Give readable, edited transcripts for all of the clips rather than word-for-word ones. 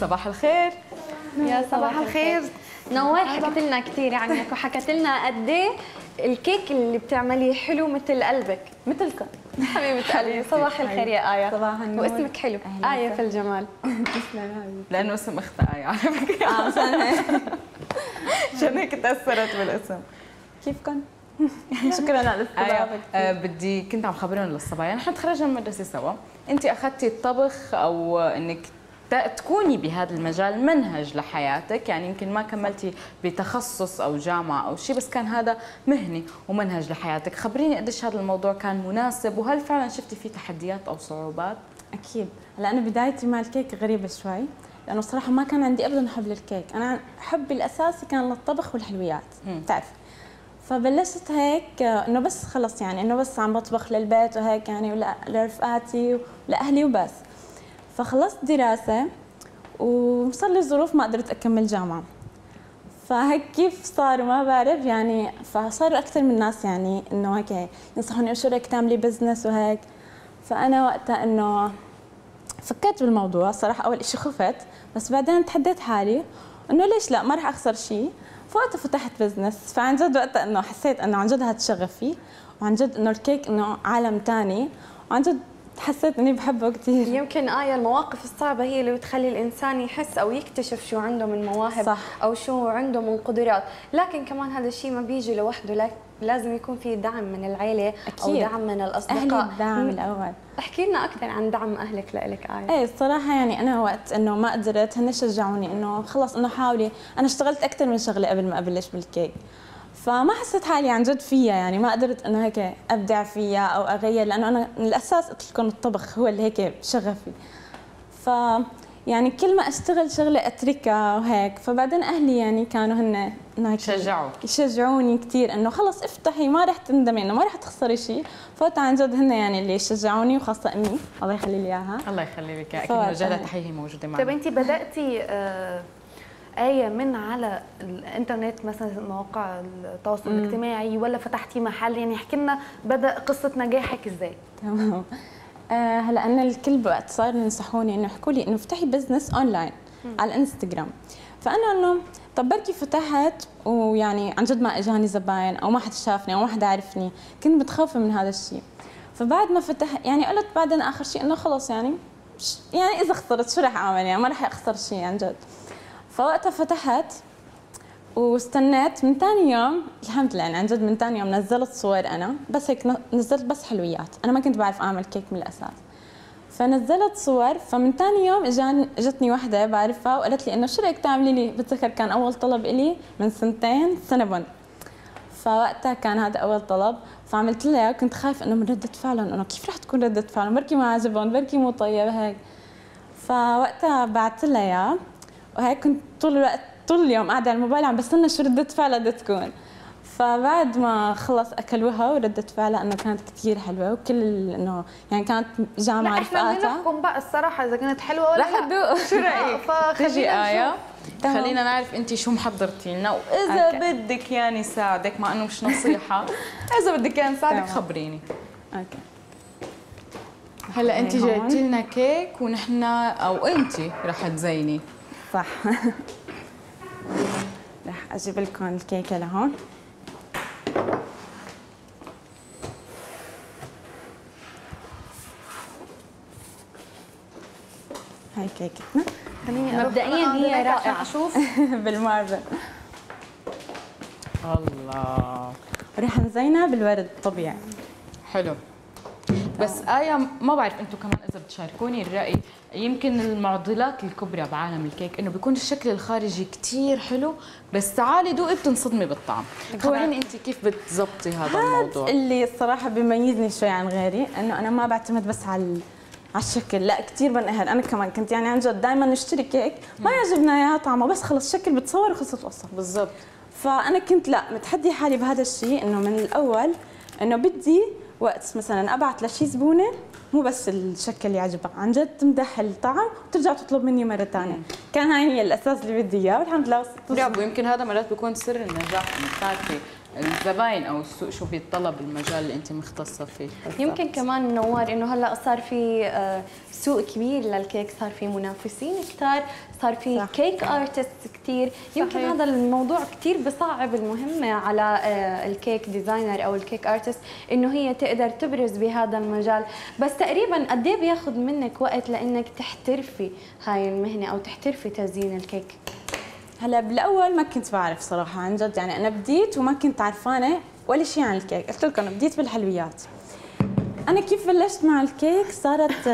صباح الخير. يا صباح الخير. نوال حكت لنا كثير عنك وحكت لنا قد ايه الكيك اللي بتعمليه حلو مثل قلبك مثلكم حبيبه قلبي. صباح الخير يا آية. صباح النور. واسمك حلو آية في الجمال. تسلمي. لانه اسم اختها آية على فكره. عشان هيك تاثرت بالاسم. كيفكم؟ شكرا على استضافتك. بدي كنت عم خبرهم للصبايا، نحن تخرجنا من المدرسه سوا، انت اخذتي الطبخ او انك تكوني بهذا المجال منهج لحياتك، يعني يمكن ما كملتي بتخصص او جامعه او شيء، بس كان هذا مهنه ومنهج لحياتك. خبريني قديش هذا الموضوع كان مناسب، وهل فعلا شفتي فيه تحديات او صعوبات؟ اكيد. هلا انا بدايتي مع الكيك غريبه شوي، لانه صراحه ما كان عندي ابدا حب للكيك، انا حبي الاساسي كان للطبخ والحلويات، بتعرفي. فبلشت هيك انه بس خلص، يعني انه بس عم بطبخ للبيت وهيك يعني لرفقاتي ولاهلي وبس. فخلصت دراسه وصار لي ظروف ما قدرت اكمل جامعه، فهيك كيف صار ما بعرف يعني. فصاروا اكثر من الناس يعني انه هيك ينصحوني شو رايك تعملي بزنس وهيك. فانا وقتها انه فكرت بالموضوع صراحه، اول شيء خفت، بس بعدين تحديت حالي انه ليش لا، ما راح اخسر شيء. فوقتها فتحت بزنس، فعن جد وقتها انه حسيت انه عن جد هذا الشغف فيه، وعن جد انه الكيك انه عالم ثاني، وعن جد حسيت اني بحبه كثير. يمكن آية المواقف الصعبة هي اللي بتخلي الانسان يحس او يكتشف شو عنده من مواهب، صح. او شو عنده من قدرات، لكن كمان هذا الشيء ما بيجي لوحده، لازم يكون في دعم من العيلة أكيد. او دعم من الاصدقاء. اهلي الدعم الاول. احكي لنا اكثر عن دعم اهلك لك آية. ايه الصراحة يعني انا وقت انه ما قدرت هن شجعوني انه خلص انه حاولي، انا اشتغلت اكثر من شغلة قبل ما ابلش بالكيك، فما حسيت حالي عن جد فيها، يعني ما قدرت انه هيك ابدع فيها او اغير، لانه انا من الاساس قلت لكم الطبخ هو اللي هيك شغفي. ف يعني كل ما اشتغل شغله اتركها وهيك. فبعدين اهلي يعني كانوا هن شجعوك، شجعوني كثير انه خلص افتحي ما رح تندمي، انه ما رح تخسري شيء. فوت عن جد هن يعني اللي شجعوني، وخاصه امي الله يخلي لي اياها. الله يخلي لك. اكيد وجهه تحيه موجوده معك. طيب انت بداتي آية من على الانترنت مثلا مواقع التواصل الاجتماعي، ولا فتحتي محل؟ يعني احكي لنا بدأ قصة نجاحك ازاي؟ تمام. هلا انا الكل بوقت صار ينصحوني انه يحكوا لي انه افتحي بزنس اونلاين على الانستغرام، فانا انه طب بركي فتحت ويعني عن جد ما اجاني زباين او ما حد شافني او ما حد عرفني، كنت متخوفة من هذا الشيء. فبعد ما فتحت يعني قلت بعدين اخر شيء انه خلص يعني اذا خسرت شو راح اعمل، يعني ما راح اخسر شيء عن جد. فوقتها فتحت واستنيت من ثاني يوم، الحمد لله يعني عن جد من ثاني يوم نزلت صور انا، بس هيك نزلت بس حلويات، انا ما كنت بعرف اعمل كيك من الاساس. فنزلت صور، فمن ثاني يوم اجتني وحده بعرفها وقالت لي انه شو رايك تعملي لي، بتذكر كان اول طلب الي من سنتين سنبون، فوقتها كان هذا اول طلب. فعملت لها، كنت خايفه انه من رده فعلهم، انه كيف رح تكون رده فعلهم، بركي ما عجبهم، بركي مو طيب هيك. فوقتها بعثت لها اياه، وهيك كنت طول الوقت طول اليوم قاعده على الموبايل عم بستنى شو ردة فعلها بدها تكون. فبعد ما خلص اكلوها وردة فعلها انه كانت كثير حلوه، وكل انه يعني كانت جامعه رفقاتها. احنا بدنا نحكم بقى الصراحه اذا كانت حلوه ولا لا. شو رايك؟ تجي آية خلينا نعرف انت شو محضرتي لنا، واذا بدك يعني ساعدك، مع انه مش نصيحه، اذا بدك يعني ساعدك خبريني. اوكي. هلا انت جايبتي لنا كيك، ونحن او انت رح تزيني، صح. رح اجيب لكم الكيكه لهون. هاي كيكتنا مبدئيا هي رائعه، اشوف بالماربل. الله. ورح نزينها بالورد الطبيعي. حلو. بس آية ما بعرف انتم كمان اذا بتشاركوني الرأي، يمكن المعضلات الكبرى بعالم الكيك انه بيكون الشكل الخارجي كثير حلو، بس تعالي دوقي بتنصدمي بالطعم. خبريني انت كيف بتظبطي هذا الموضوع؟ اللي الصراحة بيميزني شوي عن غيري انه انا ما بعتمد بس على الشكل، لا كثير بنقهر. انا كمان كنت يعني عن جد دائما نشتري كيك ما يعجبنا اياها طعمه، بس خلص الشكل بتصور وخلصت القصة. بالضبط. فانا كنت لا متحدي حالي بهذا الشيء، انه من الاول انه بدي وقت مثلا ابعت لشي زبونه مو بس الشكل اللي يعجبها، عن جد تمدح الطعم وترجع تطلب مني مره ثانيه. كان هاي هي الاساس اللي بدي اياه، والحمد لله وصلت. يمكن هذا مرات بيكون سر النجاح انك تعرفي الزباين او السوق شو بيتطلب المجال اللي انت مختصه فيه بالضبط. يمكن كمان نوار انه هلا صار في سوق كبير للكيك، صار في منافسين كثار، صار في كيك ارتست كثير، يمكن هذا الموضوع كثير بصعب المهمه على الكيك ديزاينر او الكيك ارتست انه هي تقدر تبرز بهذا المجال. بس تقريبا قد ايه بياخذ منك وقت لانك تحترفي هاي المهنه او تحترفي تزيين الكيك؟ هلا بالاول ما كنت بعرف صراحه عن جد، يعني انا بديت وما كنت عرفانه ولا شيء عن الكيك، قلت لكم بديت بالحلويات. انا كيف بلشت مع الكيك صارت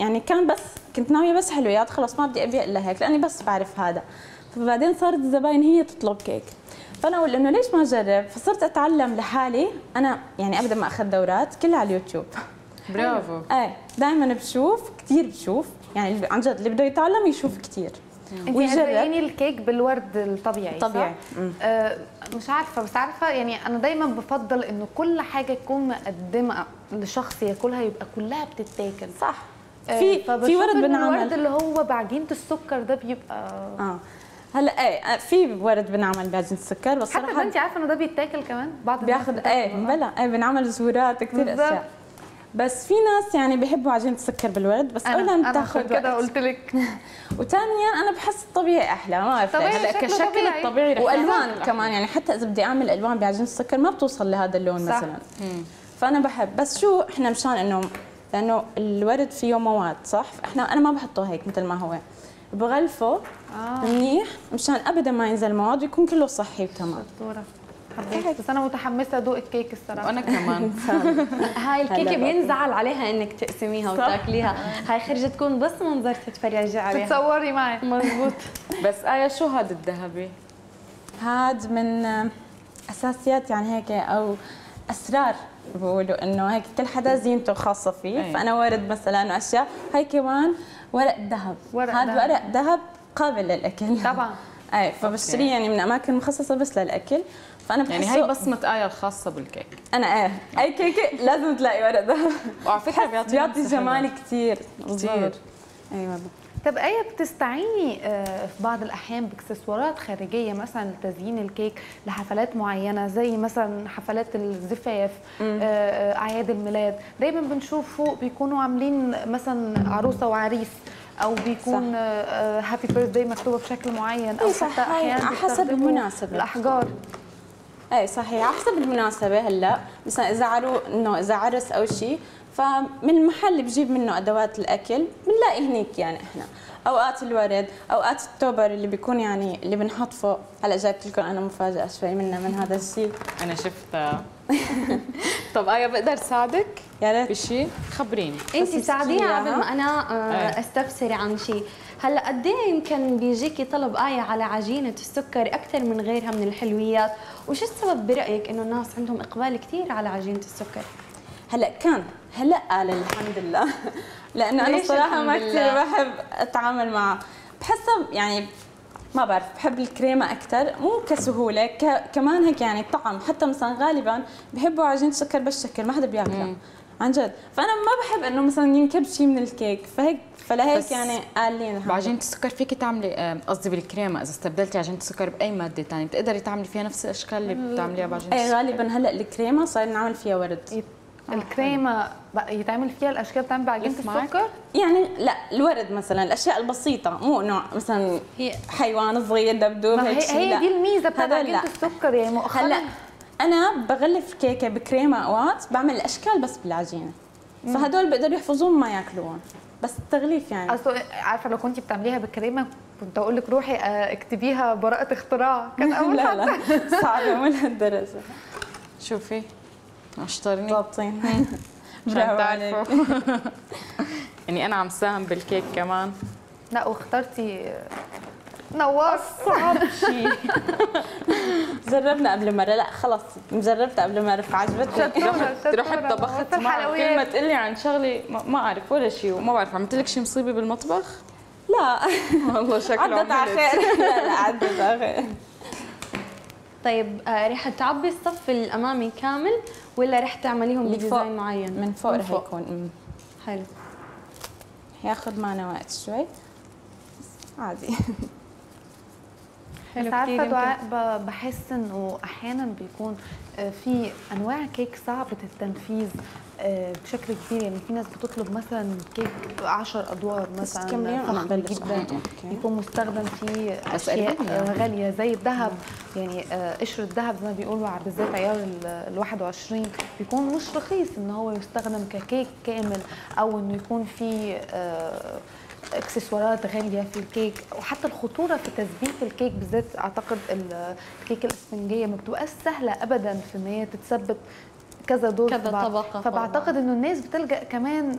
يعني كان بس كنت ناويه بس حلويات، خلص ما بدي ابيع الا هيك لاني بس بعرف هذا. فبعدين صارت الزباين هي تطلب كيك، فانا اقول انه ليش ما اجرب؟ فصرت اتعلم لحالي انا، يعني ابدا ما اخذ دورات، كلها على اليوتيوب. برافو. ايه دائما بشوف كثير، بشوف يعني عن جد اللي بده يتعلم يشوف كثير. انت بتوريني الكيك بالورد الطبيعي طبيعي صح؟ مش عارفه بس عارفه يعني انا دايما بفضل انه كل حاجه تكون مقدمه لشخص ياكلها يبقى كلها بتتاكل صح. في ورد بنعمل الورد اللي هو بعجينه السكر ده بيبقى هلا ايه في ورد بنعمل بعجينه السكر، بس صراحه حتى انت عارفه انه ده بيتاكل كمان بعض بياخد بلا بنعمل زهورات كثير اشياء، بس في ناس يعني بيحبوا عجينه السكر بالورد، بس اولا بتاخذ كده قلت لك وثانيا انا بحس الطبيعي احلى، ما بعرف هلا كشكل الطبيعي والوان كمان، يعني حتى اذا بدي اعمل الوان بعجينه السكر ما بتوصل لهذا اللون صح. مثلا فانا بحب بس شو احنا مشان انه لانه الورد فيه مواد صح، فاحنا انا ما بحطه هيك مثل ما هو، بغلفه منيح مشان ابدا ما ينزل مواد ويكون كله صحي وتمام. حبيت بس انا متحمسه ادوق الكيك الصراحه. وانا كمان هاي الكيكه بينزعل عليها انك تقسميها وتاكليها، هاي خرجه تكون بس منظر تتفرجي عليها تتصوري معي مضبوط. بس آية شو هذا الذهبي؟ هذا من اساسيات يعني هيك او اسرار بقولوا انه هيك كل حدا زينته خاصه فيه فانا ورد مثلا واشياء، هاي كمان ورق ذهب، هذا ورق ذهب قابل للاكل طبعا اي، فبشتري يعني من اماكن مخصصه بس للاكل، فانا بحس يعني هي بصمه آية الخاصه بالكيك. انا اي كيكه لازم تلاقي ورق ذهب، وعلى فكره بيعطي جمال كثير كثير. اي والله. طب آية بتستعيني في بعض الاحيان باكسسوارات خارجيه مثلا لتزيين الكيك لحفلات معينه زي مثلا حفلات الزفاف، اعياد الميلاد، دايما بنشوف فوق بيكونوا عاملين مثلا عروسه وعريس او بيكون هابي بيرث داي مكتوبه بشكل معين، او حتى احيانا على حسب المناسبه الاحجار. اي صحيح على حسب المناسبه. هلا مثلا اذا اذا عرس او شيء، فمن المحل بجيب منه ادوات الاكل بنلاقي هنيك، يعني احنا اوقات الورد، اوقات التوبر اللي بيكون يعني اللي بنحط فوق. هلا جايبت لكم انا مفاجاه شوي من هذا الشيء انا شفتها. طب آية بقدر ساعدك؟ يا ريت بشيء خبريني انت ساعديها قبل ما انا استفسري عن شيء. هلا قد ايه يمكن بيجيكي طلب آية على عجينه السكر اكثر من غيرها من الحلويات، وشو السبب برايك انه الناس عندهم اقبال كثير على عجينه السكر؟ هلا كان هلا قال الحمد لله، لانه انا صراحه ما كثير بحب اتعامل معه، بحسها يعني ما بعرف بحب الكريمه اكثر، مو كسهوله كمان هيك يعني الطعم، حتى مثلا غالبا بحبوا عجينه السكر بالشكل ما حدا بياكلها عن جد، فانا ما بحب انه مثلا ينكب شيء من الكيك، فهيك فلهيك يعني قالين بعجينه السكر فيك تعملي، قصدي بالكريمه اذا استبدلتي عجينه السكر باي ماده ثانيه بتقدري تعملي فيها نفس الاشكال اللي بتعمليها بعجينه السكر. اي غالبا هلا الكريمه صار نعمل فيها ورد، الكريمه يتعمل فيها الاشكال بتعمل بعجينه السكر يعني، لا الورد مثلا الاشياء البسيطه، مو انه مثلا حيوان صغير دبدوب هيك شيء، هي دي الميزه بتاعت عجينه السكر يعني مؤخرا. هلا انا بغلف كيكه بكريمه اوقات بعمل الاشكال بس بالعجينه، فهدول بقدروا يحفظوهم ما ياكلوهم بس التغليف يعني. اصل عارفه لو كنت بتعمليها بالكريمه كنت اقول لك روحي اكتبيها براءه اختراع، كان اول لا لا صعبه من هالدرجه. شوفي اشطرني ضابطين برافو عليك. يعني انا عم ساهم بالكيك كمان. لا واخترتي نوال صعب شيء. جربنا قبل مره، لا خلص جربتها قبل مره فعجبتني. رحت طبخت معها، كل ما تقول لي عن شغلي ما اعرف ولا شيء وما بعرف. عملت لك شيء مصيبه بالمطبخ؟ لا والله شكله عدت على خير. لا عدت على خير. طيب رح تعبي الصف الامامي كامل ولا رح تعمليهم بديزاين معين؟ من فوق رح يكون حلو، هياخد معنا وقت شوي عادي. بس عارفه دعاء بحس انه احيانا بيكون في انواع كيك صعبه التنفيذ بشكل كبير، يعني في ناس بتطلب مثلا كيك 10 ادوار مثلا فخم جدا يكون مستخدم في اشياء غاليه زي الذهب، يعني قشر الذهب زي ما بيقولوا على بالذات عيار ال 21 بيكون مش رخيص ان هو يستخدم ككيك كامل، او انه يكون في اكسسوارات غاليه في الكيك، وحتى الخطوره في تثبيت الكيك بالذات. اعتقد الكيك الاسفنجيه ما بتبقاش سهله ابدا في ان هي تتثبت كذا دور كذا طبقه، فبعتقد انه الناس بتلجا كمان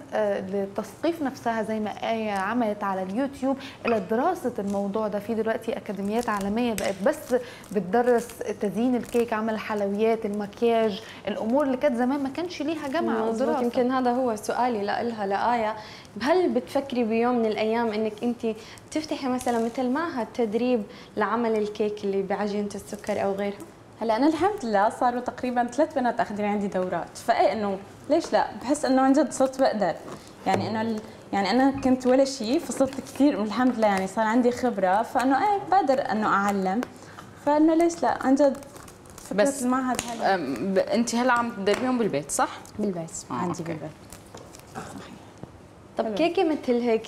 لتثقيف نفسها زي ما آية عملت على اليوتيوب الى دراسه الموضوع ده. في دلوقتي اكاديميات عالميه بقت بس بتدرس تزيين الكيك، عمل الحلويات، المكياج، الامور اللي كانت زمان ما كانش ليها جامعه ودراسه. يمكن هذا هو سؤالي لها لآية، هل بتفكري بيوم من الايام انك انت تفتحي مثلا مثل معهد تدريب لعمل الكيك اللي بعجينه السكر او غيرها؟ هلا انا الحمد لله صاروا تقريبا 3 بنات اخذين عندي دورات، فاي انه ليش لا؟ بحس انه عن جد صرت بقدر، يعني انه يعني انا كنت ولا شيء فصرت كثير الحمد لله، يعني صار عندي خبره فانه اي بقدر انه اعلم، فانه ليش لا عن جد. بس المعهد هلا انت هلا عم تدربيهم بالبيت صح؟ بالبيت عندي أوكي. بالبيت صحيح. طب حلو. كيكه مثل هيك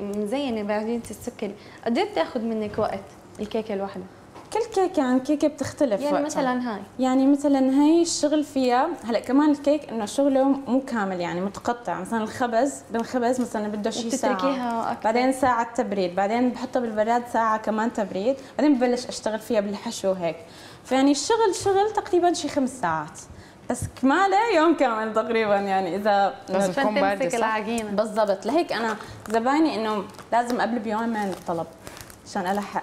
مزينه بعجينه السكر قد ايه بتاخذ منك وقت الكيكه الواحده؟ كل كيكه عن كيكه بتختلف، يعني مثلا هاي الشغل فيها هلا كمان الكيك انه شغله مو كامل، يعني متقطع، مثلا الخبز بالخبز مثلا بده شيء ساعه أكثر. بعدين ساعه تبريد، بعدين بحطها بالبراد ساعه كمان تبريد، بعدين ببلش اشتغل فيها بالحشو هيك، فيعني الشغل تقريبا شي 5 ساعات بس كماله يوم كامل تقريبا، يعني اذا لازم تمسك العجينه بالضبط. لهيك انا زبايني انه لازم قبل بيومين الطلب عشان الحق.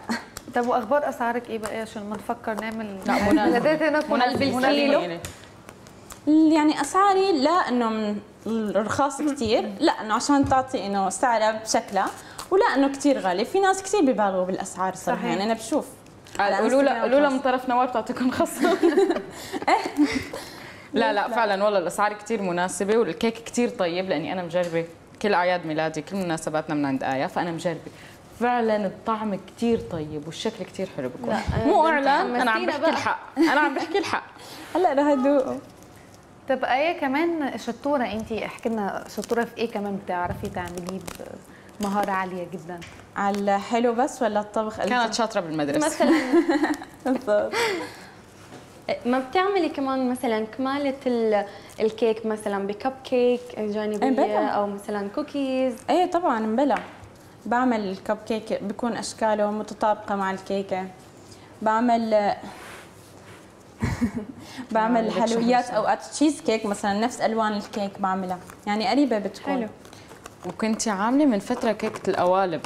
طب واخبار اسعارك ايه بقى عشان ما نفكر نعمل منادات هنا بالكيلو؟ يعني اسعاري لا انه من الرخاص كثير، لا انه عشان تعطي انه سعره بشكلها، ولا انه كثير غالي، في ناس كثير ببالغوا بالاسعار صراحه، يعني انا بشوف قولوا لها من طرف نوال بتعطيكم خصم. لا لا فعلا والله الاسعار كثير مناسبه، والكيك كثير طيب، لاني انا مجربه كل اعياد ميلادي كل مناسباتنا من عند آية، فانا مجربه فعلا الطعم كثير طيب والشكل كثير حلو بكون. مو اعلن، انا عم بحكي الحق، هلا انا هدوقه. طب آية كمان شطوره، انت احكي لنا شطوره في ايه كمان بتعرفي تعمليه بمهاره عاليه جدا؟ على الحلو بس ولا الطبخ؟ كانت شاطره بالمدرسه مثلا. بالضبط. ما بتعملي كمان مثلا كماله الكيك مثلا بكب كيك جانبيه او مثلا كوكيز؟ ايه طبعا مبلا بعمل الكب كيك بيكون اشكاله متطابقه مع الكيكه، بعمل حلويات اوقات تشيز كيك مثلا نفس الوان الكيك بعملها، يعني قريبه بتكون. حلو. وكنتي عامله من فتره كيكه القوالب،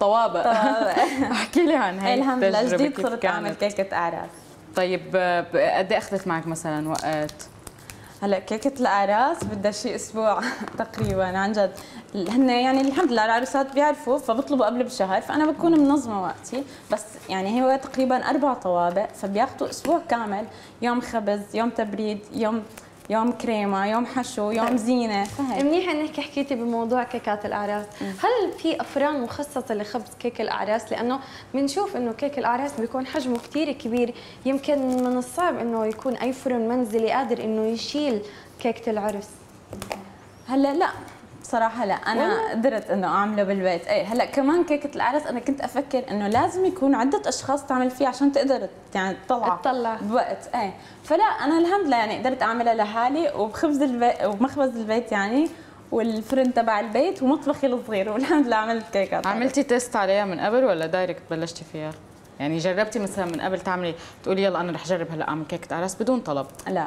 طوابق. احكي لي عن هاي التجربه. الجديد صرت اعمل كيكه اعراس. طيب قد ايه اخذت معك مثلا وقت؟ هلا كيكة الأعراس بدها شيء أسبوع تقريبا عن جد، هن يعني الحمد لله العروسات بيعرفوا فبطلبوا قبل بشهر، فأنا بكون منظمة وقتي، بس يعني هو تقريبا 4 طوابق فبياخذوا أسبوع كامل، يوم خبز، يوم تبريد، يوم كريمة، يوم حشو، يوم زينة. فهي منيح انك حكيتي بموضوع كيكات الأعراس، هل في أفران مخصصة لخبز كيك الأعراس؟ لأنه بنشوف إنه كيك الأعراس بيكون حجمه كثير كبير، يمكن من الصعب إنه يكون أي فرن منزلي قادر إنه يشيل كيكة العرس. هلا لا بصراحة لا، أنا قدرت إنه أعمله بالبيت، إيه هلا كمان كيكة الأعراس أنا كنت أفكر إنه لازم يكون عدة أشخاص تعمل فيه عشان تقدر يعني تطلع بوقت، إيه فلا أنا الحمد لله يعني قدرت أعملها لحالي وبخبز البيت ومخبز البيت يعني والفرن تبع البيت ومطبخي الصغير، والحمد لله عملت كيكات. عملتي تيست عليها من قبل ولا دايركت بلشتي فيها؟ يعني جربتي مثلا من قبل تعملي تقولي يلا أنا رح أجرب هلا أعمل كيكة أعراس بدون طلب؟ لا.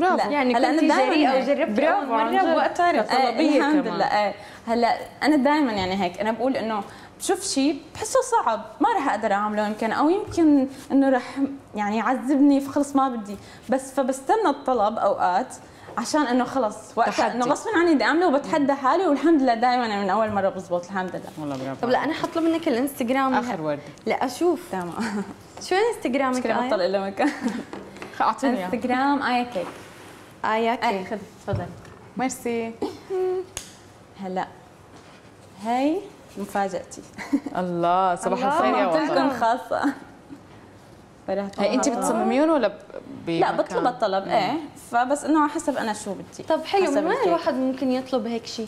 برافو. يعني كنتي جريئة او جربتي اول مره وقتها طلبيه كمان. الحمد لله ايه. هلا انا دائما يعني هيك انا بقول انه بشوف شيء بحسه صعب ما راح اقدر اعمله يمكن، او يمكن انه راح يعني يعذبني فخلص ما بدي، بس فبستنى الطلب اوقات عشان انه خلص وقتها انه غصبا عني بدي اعمله وبتحدى حالي، والحمد لله دائما من اول مره بزبط الحمد لله. والله برافو. طب لا انا حطلب منك الانستغرام اخر ورده لاشوف. تمام. شو انستغرامك؟ مش بطل الا مكان. اعطيني انستغرام آية كيك. آية كيك. خذ تفضل. ميرسي. هلا هي مفاجأتي. الله، صباح الخير يا وفاء. تكون خاصة. هي انت بتصمميهم ولا لا بطلب الطلب؟ ايه، فبس انه على حسب انا شو بدي. طب حلو، من وين الواحد ممكن يطلب هيك شيء؟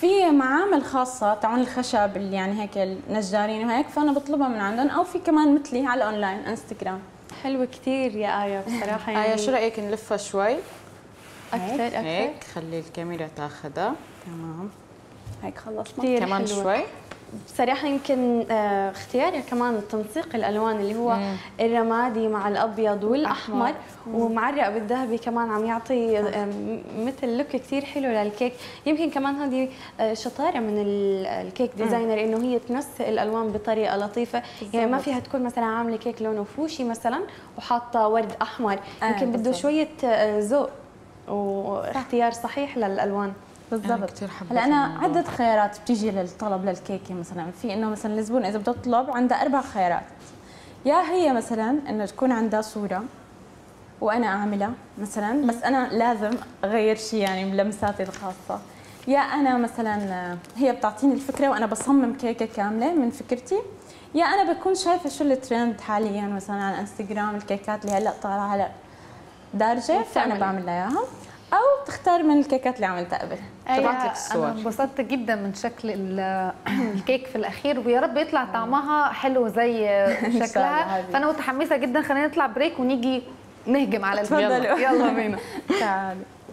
في معامل خاصة تاعون الخشب اللي يعني هيك النجارين وهيك، فأنا بطلبها من عندهم، أو في كمان مثلي على الأونلاين انستغرام. حلوة كثير يا آية بصراحة. يعني آية شو رأيك نلفها شوي؟ أكثر أكثر. هيك خلي الكاميرا تاخذها. تمام. هيك خلصنا. كمان حلوة. شوي. بصراحة يمكن اختياري كمان تنسيق الألوان اللي هو الرمادي مع الأبيض والأحمر ومعرق بالذهبي، كمان عم يعطي مثل لوك كثير حلو للكيك. يمكن كمان هذه شطارة من الكيك ديزاينر إنه هي تنسق الألوان بطريقة لطيفة، يعني ما فيها تكون مثلا عاملة كيك لونه فوشي مثلا وحاطة ورد أحمر، يمكن بده شوية ذوق واختيار صحيح للألوان. بالضبط. هلا انا عده خيارات بتيجي للطلب للكيكه، مثلا في انه مثلا الزبون اذا بده يطلب عنده 4 خيارات، يا هي مثلا انه تكون عندها صوره وانا اعملها مثلا، بس انا لازم اغير شيء يعني بلمساتي الخاصه، يا انا مثلا هي بتعطيني الفكره وانا بصمم كيكه كامله من فكرتي، يا انا بكون شايفه شو الترند حاليا مثلا على انستغرام، الكيكات اللي هلا طالعه على دارجه فانا بعمل لها اياها، أو تختار من الكيكات اللي عملتها قبل. طبعت لك الصور. أنا انبسطت جدا من شكل الكيك في الأخير، ويا رب يطلع طعمها حلو زي شكلها. فأنا متحمسة جدا، خلينا نطلع بريك ونيجي نهجم على الفيديو. يلا بينا. تعالوا.